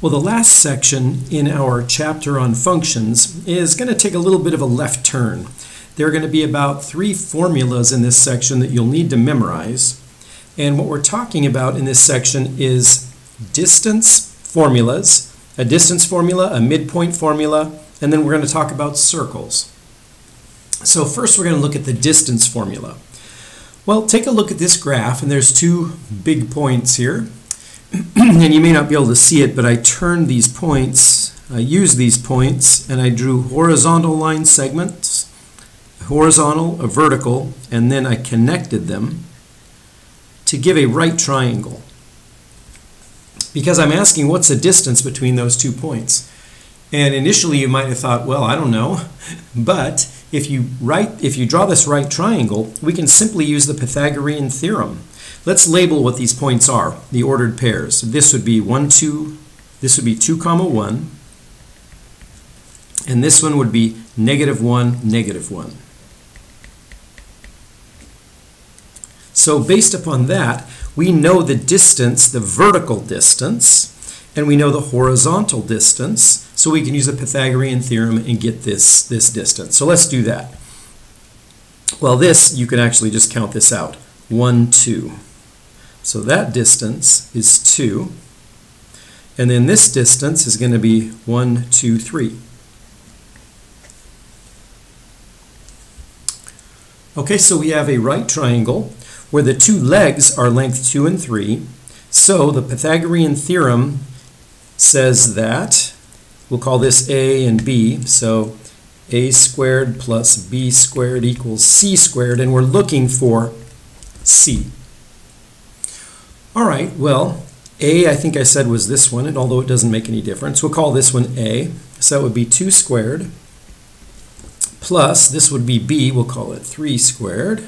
Well, the last section in our chapter on functions is going to take a little bit of a left turn. There are going to be about 3 formulas in this section that you'll need to memorize. And what we're talking about in this section is distance formulas, a distance formula, a midpoint formula, and then we're going to talk about circles. So first we're going to look at the distance formula. Well, take a look at this graph, and there's 2 big points here. And you may not be able to see it, but I turned these points, I used these points, and I drew horizontal line segments, horizontal, a vertical, and then I connected them to give a right triangle. Because I'm asking what's the distance between those 2 points. And initially you might have thought, well, I don't know, but if you draw this right triangle, we can simply use the Pythagorean theorem. Let's label what these points are, the ordered pairs. This would be 1, 2, this would be 2, 1, and this one would be -1, -1. So based upon that, we know the distance, the vertical distance, and we know the horizontal distance, so we can use the Pythagorean theorem and get this distance. So let's do that. Well, this, you can actually just count this out. 1, 2. So that distance is 2, and then this distance is going to be 1, 2, 3. Okay, so we have a right triangle where the 2 legs are length 2 and 3, so the Pythagorean theorem says that, we'll call this A and B, so a² + b² = c², and we're looking for C. All right, well, A, I think I said, was this one, and although it doesn't make any difference, we'll call this one A. So it would be 2² plus, this would be B, we'll call it 3²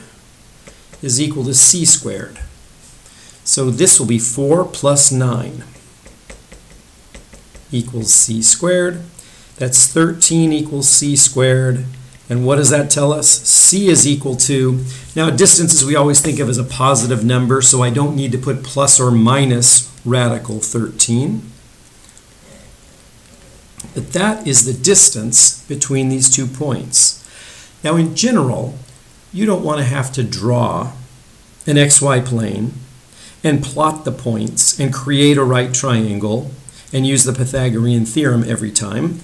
is equal to C². So this will be 4 + 9 equals C². That's 13 equals C². And what does that tell us? C is equal to, now distances we always think of as a positive number, so I don't need to put plus or minus radical 13. But that is the distance between these 2 points. Now in general, you don't want to have to draw an xy plane and plot the points and create a right triangle and use the Pythagorean theorem every time.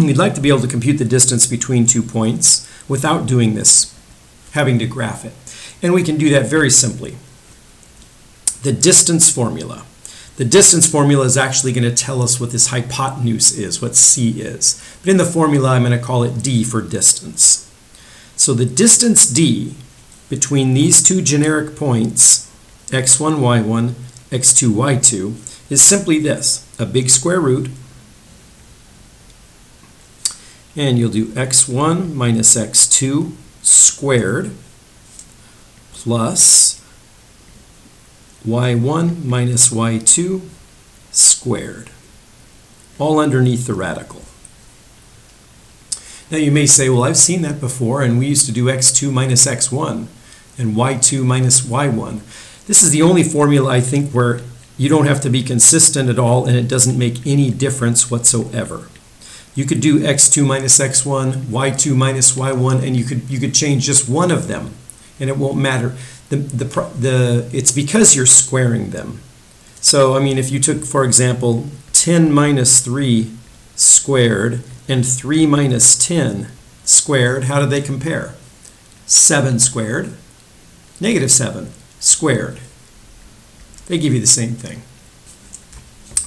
We'd like to be able to compute the distance between 2 points without doing this, having to graph it. And we can do that very simply. The distance formula. The distance formula is actually going to tell us what this hypotenuse is, what C is. But in the formula, I'm going to call it D for distance. So the distance D between these 2 generic points, x1, y1, x2, y2, is simply this, a big square root, and you'll do x1 minus x2 squared plus y1 minus y2 squared, all underneath the radical. Now you may say, well, I've seen that before, and we used to do x2 minus x1 and y2 minus y1. This is the only formula, I think, where you don't have to be consistent at all, and it doesn't make any difference whatsoever. You could do x2 minus x1, y2 minus y1, and you could change just one of them, and it won't matter. It's because you're squaring them. So, I mean, if you took, for example, 10 minus 3 squared and 3 minus 10 squared, how do they compare? 7 squared, -7 squared. They give you the same thing.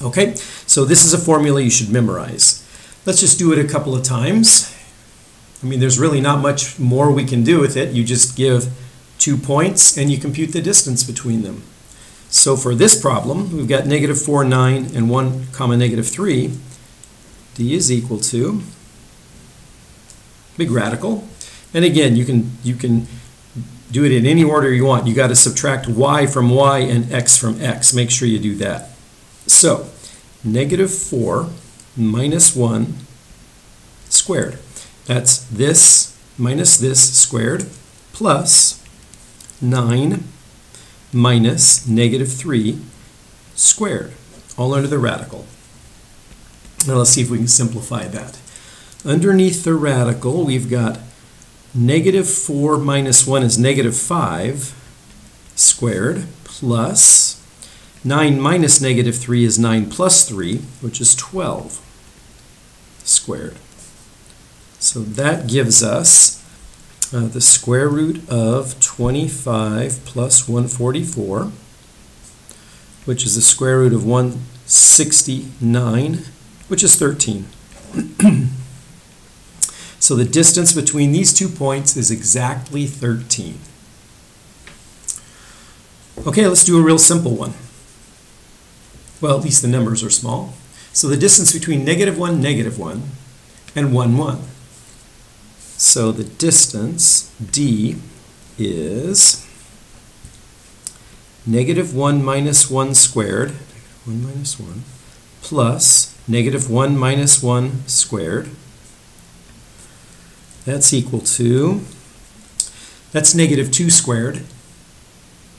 Okay, so this is a formula you should memorize. Let's just do it a couple of times. I mean, there's really not much more we can do with it. You just give 2 points and you compute the distance between them. So for this problem, we've got -4, 9 and 1, -3. D is equal to big radical. And again, you can do it in any order you want. You got to subtract y from y and x from x. Make sure you do that. So, -4 minus 1 squared. That's this minus this squared plus 9 minus -3 squared, all under the radical. And let's see if we can simplify that. Underneath the radical, we've got negative 4 minus 1 is negative 5 squared plus 9 minus negative 3 is 9 plus 3, which is 12 squared. So that gives us the square root of 25 plus 144, which is the square root of 169, which is 13. So the distance between these 2 points is exactly 13. Okay, let's do a real simple one. Well, at least the numbers are small. So the distance between negative 1, and 1, 1. So the distance, D, is negative 1 minus 1 squared, negative 1 minus 1, plus negative 1 minus 1 squared. That's equal to, that's negative 2 squared,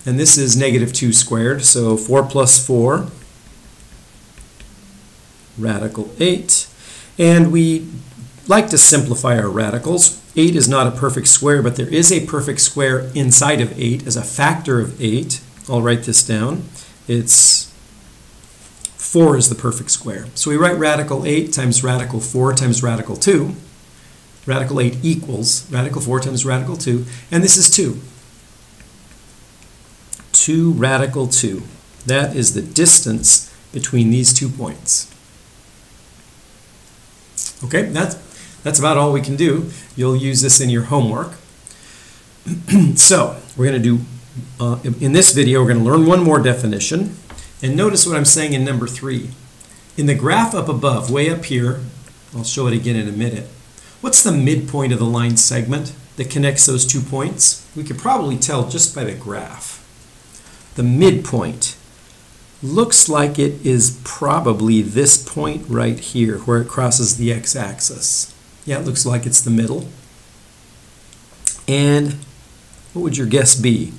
and this is negative 2 squared, so 4 plus 4, radical 8. And we like to simplify our radicals. 8 is not a perfect square, but there is a perfect square inside of 8 as a factor of 8. I'll write this down. It's 4 is the perfect square. So we write radical 8 times radical 4 times radical 2. Radical 8 equals radical 4 times radical 2, and this is 2. 2 radical 2. That is the distance between these 2 points. Okay, that's about all we can do. You'll use this in your homework. So, we're going to do, in this video, we're going to learn one more definition. And notice what I'm saying in number 3. In the graph up above, way up here, I'll show it again in a minute, what's the midpoint of the line segment that connects those 2 points? We could probably tell just by the graph. The midpoint looks like it is probably this point right here where it crosses the x-axis. Yeah, it looks like it's the middle. And what would your guess be?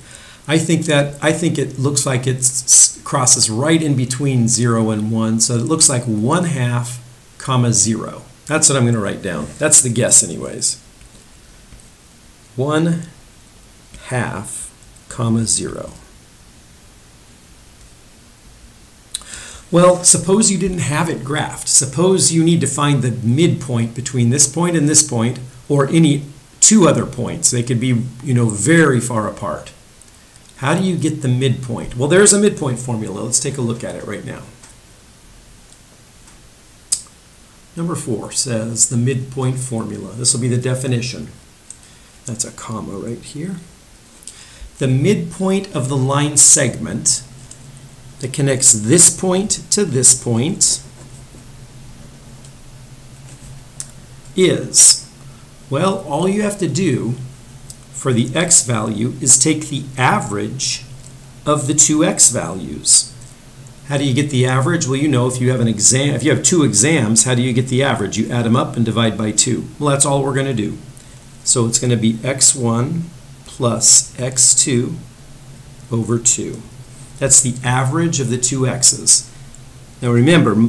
I think it looks like it crosses right in between 0 and 1, so it looks like 1/2, 0. That's what I'm going to write down. That's the guess anyways. 1/2, 0. Well, suppose you didn't have it graphed. Suppose you need to find the midpoint between this point and this point, or any 2 other points. They could be, you know, very far apart. How do you get the midpoint? Well, there's a midpoint formula. Let's take a look at it right now. Number 4 says the midpoint formula. This will be the definition. That's a comma right here. The midpoint of the line segment that connects this point to this point is, well, all you have to do for the x value is take the average of the 2 x values. How do you get the average? Well, you know, if you have an exam, if you have 2 exams, how do you get the average? You add them up and divide by 2. Well, that's all we're going to do. So it's going to be x1 plus x2 over 2. That's the average of the 2 x's. Now remember,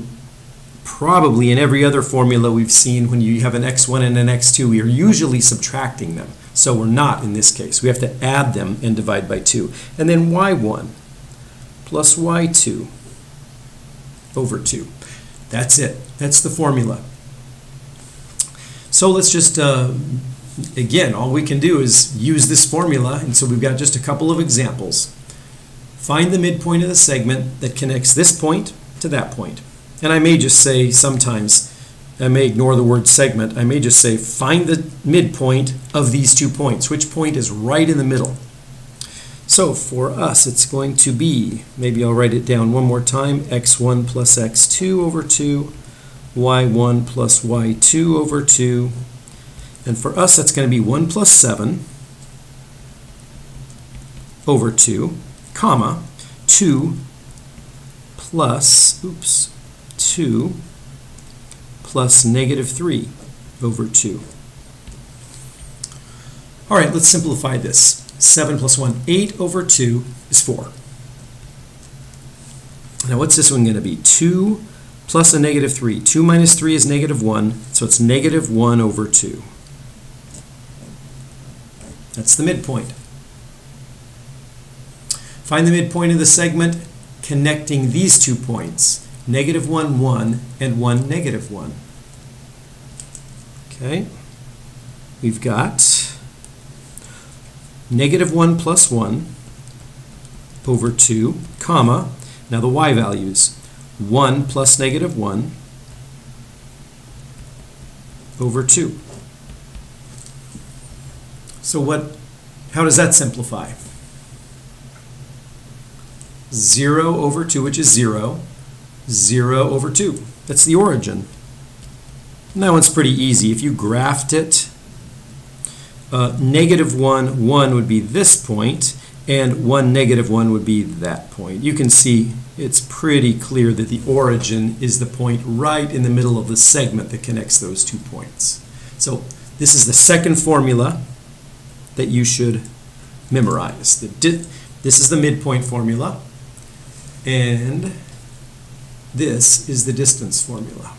probably in every other formula we've seen, when you have an x1 and an x2, we are usually subtracting them. So we're not in this case. We have to add them and divide by 2. And then y1 plus y2 over 2. That's it. That's the formula. So let's just, again, all we can do is use this formula, and so we've got just a couple of examples. Find the midpoint of the segment that connects this point to that point. And I may just say sometimes, I may ignore the word segment, I may just say find the midpoint of these 2 points. Which point is right in the middle? So for us, it's going to be, maybe I'll write it down one more time, x1 plus x2 over 2, y1 plus y2 over 2. And for us, that's going to be 1 plus 7 over 2, comma, 2 plus, oops, 2 plus negative 3 over 2. All right, let's simplify this. 7 plus 1, 8 over 2 is 4. Now what's this one going to be? 2 plus a negative 3. 2 minus 3 is negative 1, so it's negative 1 over 2. That's the midpoint. Find the midpoint of the segment connecting these 2 points, negative 1, 1, and 1, negative 1. Okay, we've got negative 1 plus 1 over 2, comma, now the y values, 1 plus negative 1 over 2. So how does that simplify? 0 over 2, which is 0, 0 over 2. That's the origin. And that one's pretty easy. If you graphed it, negative 1, 1 would be this point, and 1, negative 1 would be that point. You can see it's pretty clear that the origin is the point right in the middle of the segment that connects those 2 points. So this is the second formula that you should memorize. This is the midpoint formula, and this is the distance formula.